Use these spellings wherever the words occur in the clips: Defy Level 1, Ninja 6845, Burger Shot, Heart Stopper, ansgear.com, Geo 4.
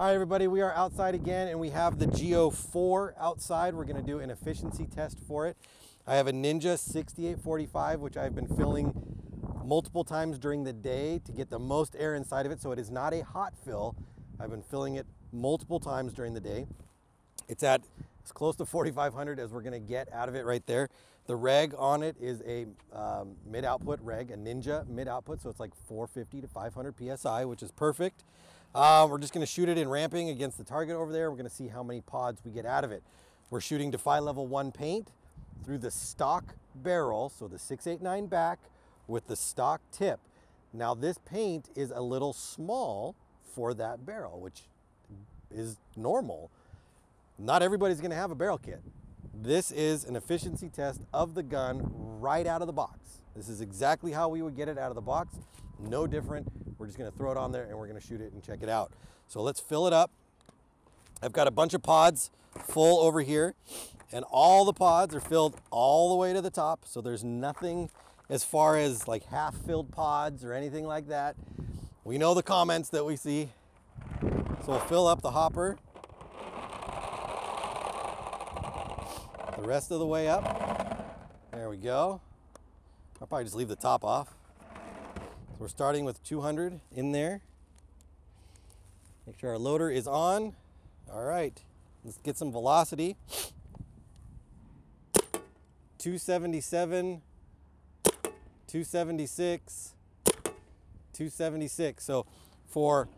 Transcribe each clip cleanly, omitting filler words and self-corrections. Hi everybody, we are outside again and we have the Geo 4 outside. We're gonna do an efficiency test for it. I have a Ninja 6845, which I've been filling multiple times during the day to get the most air inside of it, so it is not a hot fill. I've been filling it multiple times during the day. It's at as close to 4,500 as we're gonna get out of it right there. The reg on it is a mid-output reg, a Ninja mid-output, so it's like 450 to 500 PSI, which is perfect. We're just gonna shoot it in ramping against the target over there. We're gonna see how many pods we get out of it. We're shooting Defy Level 1 paint through the stock barrel, so the 689 back with the stock tip. Now this paint is a little small for that barrel, which is normal. Not everybody's gonna have a barrel kit. This is an efficiency test of the gun right out of the box. This is exactly how we would get it out of the box, no different. We're just gonna throw it on there and we're gonna shoot it and check it out. So let's fill it up. I've got a bunch of pods full over here and all the pods are filled all the way to the top. So there's nothing as far as like half filled pods or anything like that. We know the comments that we see. So we'll fill up the hopper the rest of the way up. There we go. I'll probably just leave the top off. We're starting with 200 in there. Make sure our loader is on. All right, let's get some velocity. 277, 276, 276. So for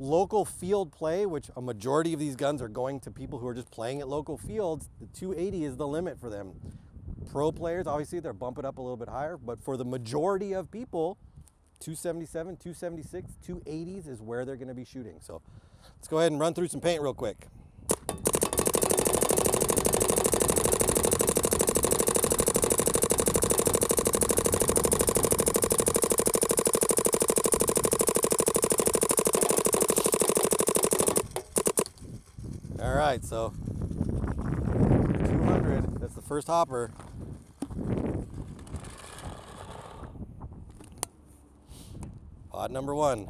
local field play, which a majority of these guns are going to people who are just playing at local fields, the 280 is the limit for them. Pro players, obviously they're bumping up a little bit higher, but for the majority of people, 277, 276, 280s is where they're gonna be shooting. So let's go ahead and run through some paint real quick. All right, so 200, that's the first hopper. Pod number one.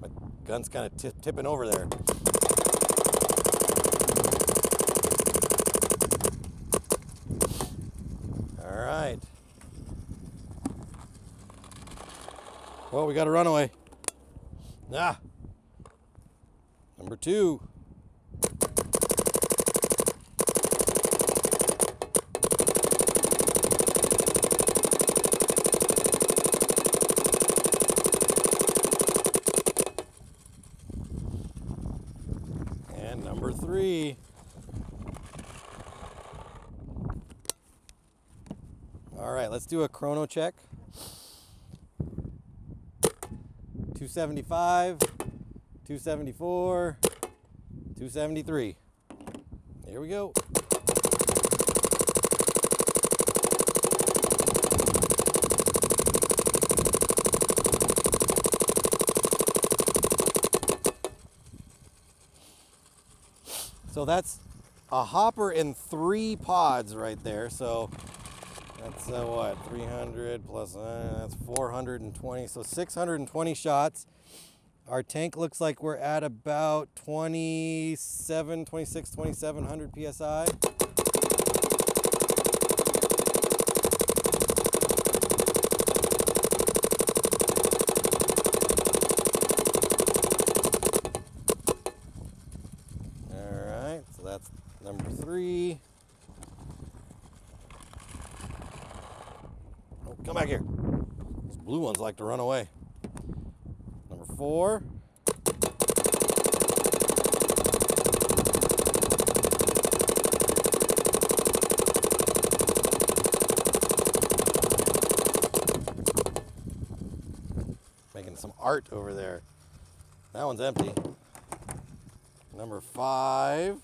My gun's kind of tipping over there. All right. Well, we got a runaway. Ah. Number two. Number three. All right, let's do a chrono check. 275, 274, 273. Here we go. So that's a hopper and three pods right there. So that's what, 300 plus, that's 420. So 620 shots. Our tank looks like we're at about 27, 26, 2700 PSI. That's number three. Oh, come back here. Those blue ones like to run away. Number four. Making some art over there. That one's empty. Number five.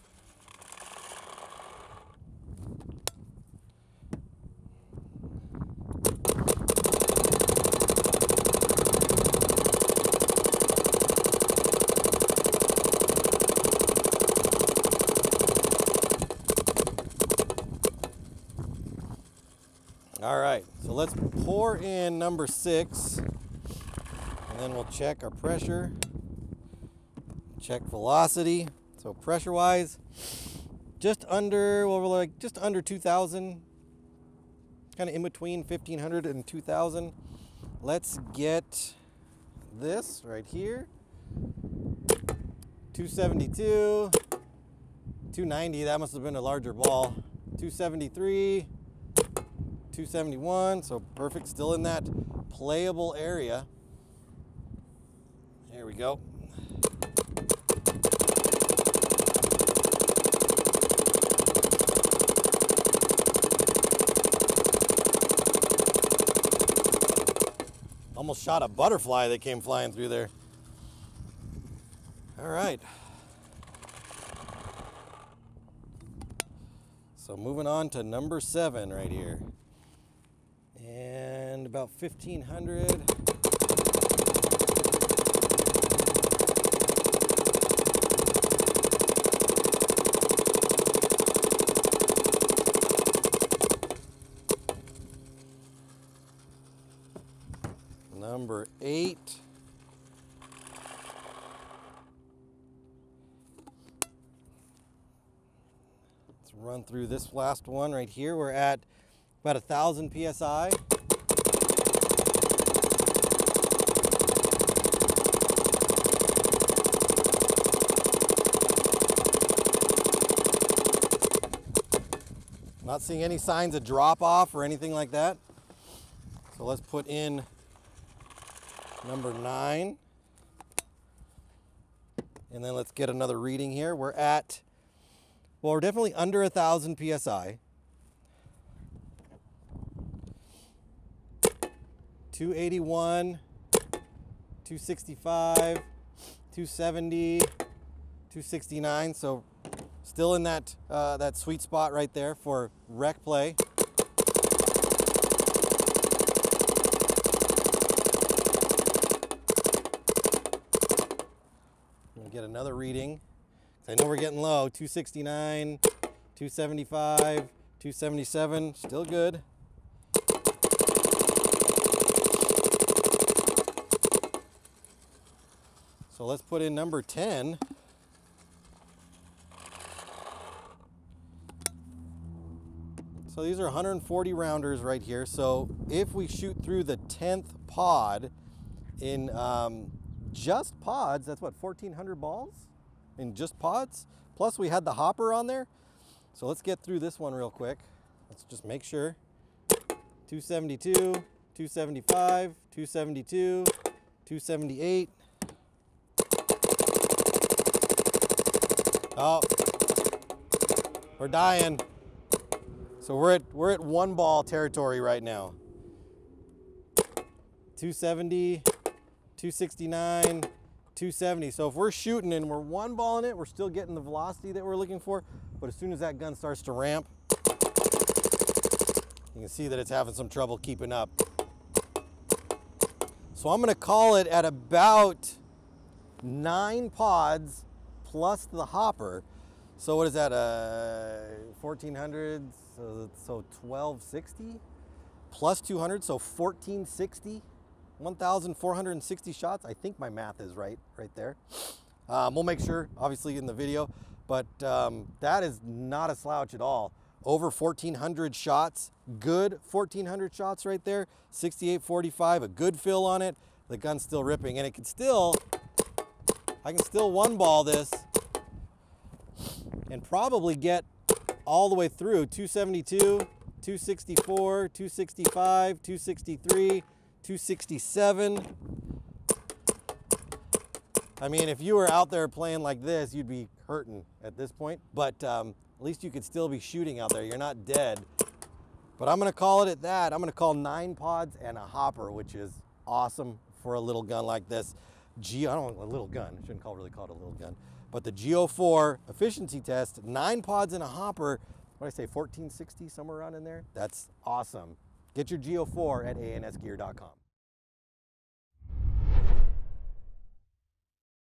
All right, so let's pour in number 6, and then we'll check our pressure, check velocity. So pressure-wise, just under, well, we're like just under 2,000, kind of in between 1,500 and 2,000. Let's get this right here. 272, 290, that must have been a larger ball. 273, 271, so perfect, still in that playable area. There we go. Almost shot a butterfly that came flying through there. All right. So moving on to number 7 right here. And about 1,500. Number 8. Let's run through this last one right here. We're at about 1,000 PSI. Not seeing any signs of drop off or anything like that. So let's put in number 9. And then let's get another reading here. We're at, well, we're definitely under 1,000 PSI. 281, 265, 270, 269. So still in that, that sweet spot right there for rec play. Get another reading. I know we're getting low. 269, 275, 277, still good. So let's put in number 10. So these are 140 rounders right here. So if we shoot through the 10th pod in just pods, that's what, 1,400 balls in just pods, plus we had the hopper on there. So let's get through this one real quick. Let's just make sure. 272, 275, 272, 278. Oh, we're dying. So we're at one ball territory right now. 270, 269, 270. So if we're shooting and we're one balling it, we're still getting the velocity that we're looking for. But as soon as that gun starts to ramp, you can see that it's having some trouble keeping up. So I'm gonna call it at about 9 pods plus the hopper. So what is that, 1,400, so 1,260 plus 200, so 1,460. 1,460 shots. I think my math is right there. We'll make sure, obviously, in the video, but that is not a slouch at all. Over 1,400 shots, good 1,400 shots right there. 6845, a good fill on it. The gun's still ripping, and it can still, I can still one ball this and probably get all the way through. 272, 264, 265, 263, 267. I mean, if you were out there playing like this, you'd be hurting at this point, but at least you could still be shooting out there. You're not dead. But I'm gonna call it at that. I'm gonna call 9 pods and a hopper, which is awesome for a little gun like this. I don't want a little gun. I shouldn't really call it a little gun. But the Geo 4 efficiency test, 9 pods and a hopper. What did I say, 1460, somewhere around in there? That's awesome. Get your Geo 4 at ansgear.com.